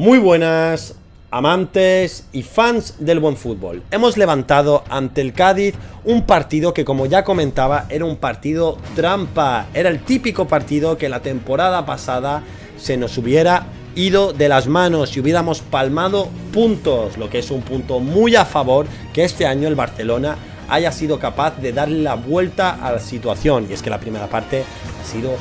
Muy buenas, amantes y fans del buen fútbol. Hemos levantado ante el Cádiz un partido que, como ya comentaba, era un partido trampa. Era el típico partido que la temporada pasada se nos hubiera ido de las manos y hubiéramos palmado puntos, lo que es un punto muy a favor que este año el Barcelona haya sido capaz de darle la vuelta a la situación. Y es que la primera parte ha sido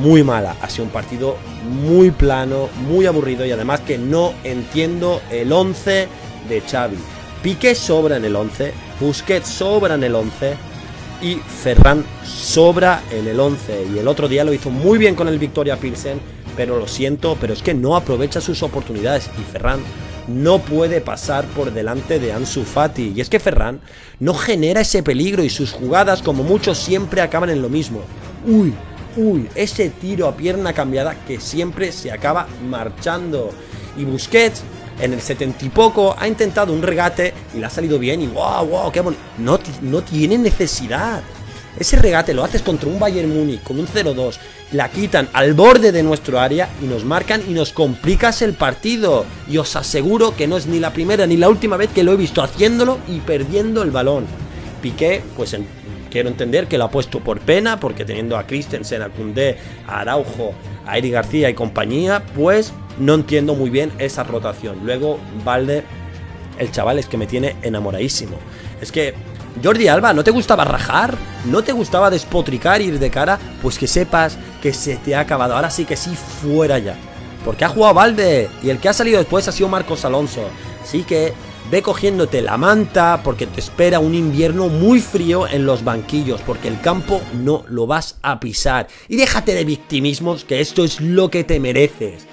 muy mala, ha sido un partido muy plano, muy aburrido, y además que no entiendo el 11 de Xavi. Piqué sobra en el 11, Busquets sobra en el 11 y Ferran sobra en el 11. Y el otro día lo hizo muy bien con el Victoria Pilsen, pero lo siento, pero es que no aprovecha sus oportunidades y Ferran no puede pasar por delante de Ansu Fati. Y es que Ferran no genera ese peligro y sus jugadas, como muchos, siempre acaban en lo mismo. Uy, ese tiro a pierna cambiada que siempre se acaba marchando. Y Busquets, en el 70 y poco, ha intentado un regate y le ha salido bien y wow, qué bonito. No tiene necesidad. Ese regate lo haces contra un Bayern Múnich con un 0-2, la quitan al borde de nuestro área y nos marcan y nos complicas el partido. Y os aseguro que no es ni la primera ni la última vez que lo he visto haciéndolo y perdiendo el balón. Piqué, pues quiero entender que lo ha puesto por pena, porque teniendo a Christensen, a Koundé, a Araujo, a Eric García y compañía, pues no entiendo muy bien esa rotación. Luego Balde, el chaval es que me tiene enamoradísimo. Es que Jordi Alba, ¿no te gustaba rajar? ¿No te gustaba despotricar, ir de cara? Pues que sepas que se te ha acabado. Ahora sí que sí, fuera ya. Porque ha jugado Balde y el que ha salido después ha sido Marcos Alonso. Así que ve cogiéndote la manta, porque te espera un invierno muy frío en los banquillos, porque el campo no lo vas a pisar. Y déjate de victimismos, que esto es lo que te mereces.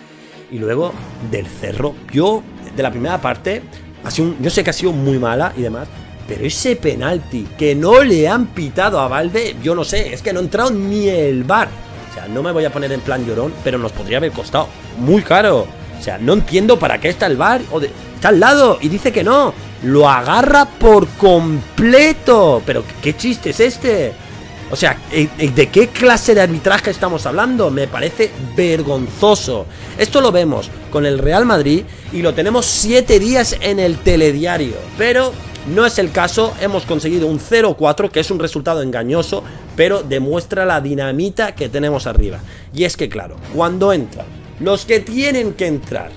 Y luego del Cerro, yo de la primera parte, yo sé que ha sido muy mala y demás, pero ese penalti que no le han pitado a Balde, yo no sé, es que no ha entrado ni el VAR. O sea, no me voy a poner en plan llorón, pero nos podría haber costado muy caro. O sea, no entiendo para qué está el VAR. Está al lado y dice que no. Lo agarra por completo. Pero ¿qué chiste es este? O sea, ¿de qué clase de arbitraje estamos hablando? Me parece vergonzoso. Esto lo vemos con el Real Madrid y lo tenemos 7 días en el telediario. Pero no es el caso, hemos conseguido un 0-4, que es un resultado engañoso, pero demuestra la dinamita que tenemos arriba. Y es que claro, cuando entran los que tienen que entrar,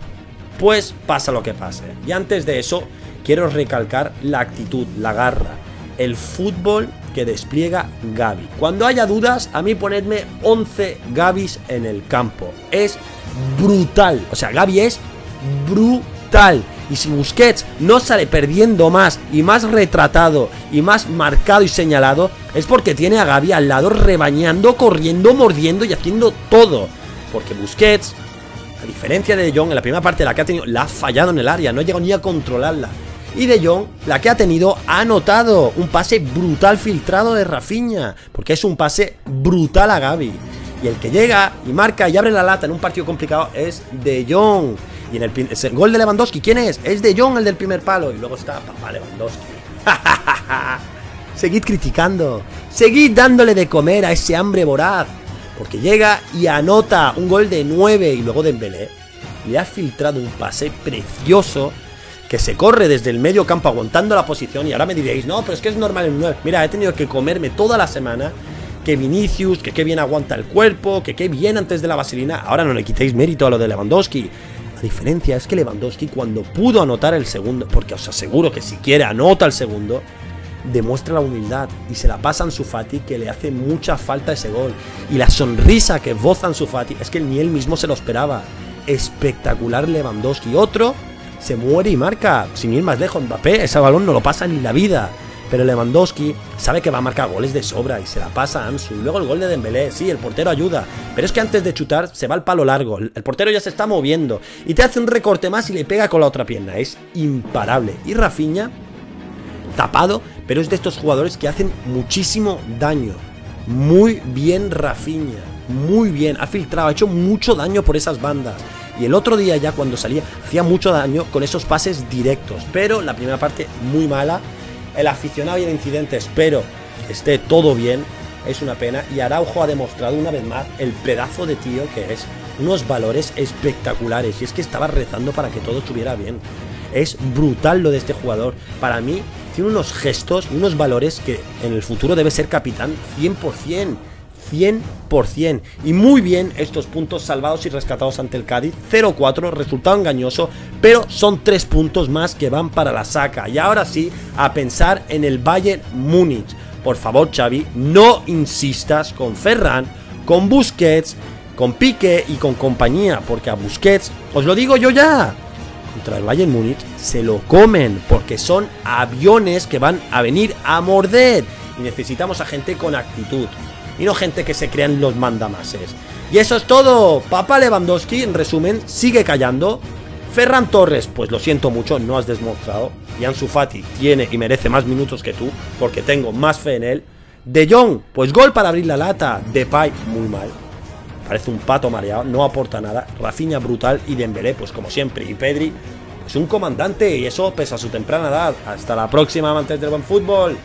pues pasa lo que pase. Y antes de eso, quiero recalcar la actitud, la garra, el fútbol que despliega Gavi. Cuando haya dudas, a mí ponedme 11 Gavis en el campo. Es brutal, o sea, Gavi es brutal. Y si Busquets no sale perdiendo más y más retratado y más marcado y señalado, es porque tiene a Gavi al lado rebañando, corriendo, mordiendo y haciendo todo. Porque Busquets, a diferencia de De Jong, en la primera parte la que ha tenido, la ha fallado en el área, no ha llegado ni a controlarla. Y De Jong, la que ha tenido, ha anotado un pase brutal filtrado de Rafinha, porque es un pase brutal a Gavi. Y el que llega y marca y abre la lata en un partido complicado es De Jong. Y en el gol de Lewandowski, ¿quién es? Es De Jong el del primer palo. Y luego está papá Lewandowski. Seguid criticando, seguid dándole de comer a ese hambre voraz, porque llega y anota un gol de 9. Y luego Dembélé le ha filtrado un pase precioso que se corre desde el medio campo aguantando la posición. Y ahora me diréis, no, pero es que es normal en un 9. Mira, he tenido que comerme toda la semana que Vinicius, que qué bien aguanta el cuerpo, que qué bien antes de la vaselina. Ahora no le quitéis mérito a lo de Lewandowski. La diferencia es que Lewandowski, cuando pudo anotar el segundo, porque os aseguro que si quiere anota el segundo, demuestra la humildad y se la pasa a Ansu Fati, que le hace mucha falta ese gol. Y la sonrisa que boza Ansu Fati es que ni él mismo se lo esperaba. Espectacular Lewandowski. Otro se muere y marca, sin ir más lejos, Mbappé, ese balón no lo pasa ni la vida. Pero Lewandowski sabe que va a marcar goles de sobra y se la pasa a Ansu. Luego el gol de Dembélé, sí, el portero ayuda, pero es que antes de chutar se va al palo largo. El portero ya se está moviendo y te hace un recorte más y le pega con la otra pierna. Es imparable. Y Rafinha, tapado, pero es de estos jugadores que hacen muchísimo daño. Muy bien Rafinha, muy bien. Ha filtrado, ha hecho mucho daño por esas bandas. Y el otro día ya cuando salía, hacía mucho daño con esos pases directos. Pero la primera parte muy mala. El aficionado y el incidente, espero que esté todo bien, es una pena. Y Araujo ha demostrado una vez más el pedazo de tío que es. unos valores espectaculares. Y es que estaba rezando para que todo estuviera bien. Es brutal lo de este jugador. Para mí, tiene unos gestos y unos valores que en el futuro debe ser capitán 100%. 100%. Y muy bien estos puntos salvados y rescatados ante el Cádiz. 0-4, resultado engañoso, pero son 3 puntos más que van para la saca. Y ahora sí, a pensar en el Bayern Múnich. Por favor, Xavi, no insistas con Ferran, con Busquets, con Piqué y con compañía, porque a Busquets, os lo digo yo ya, contra el Bayern Múnich se lo comen, porque son aviones que van a venir a morder. Y necesitamos a gente con actitud, y no gente que se crean los mandamases. Y eso es todo. Papá Lewandowski, en resumen, sigue callando. Ferran Torres, pues lo siento mucho, no has demostrado. Y Ansu Fati tiene y merece más minutos que tú, porque tengo más fe en él. De Jong, pues gol para abrir la lata. Depay, muy mal, parece un pato mareado, no aporta nada. Rafinha, brutal. Y Dembélé, pues como siempre. Y Pedri es pues un comandante, y eso pesa su temprana edad. Hasta la próxima, amantes del buen fútbol.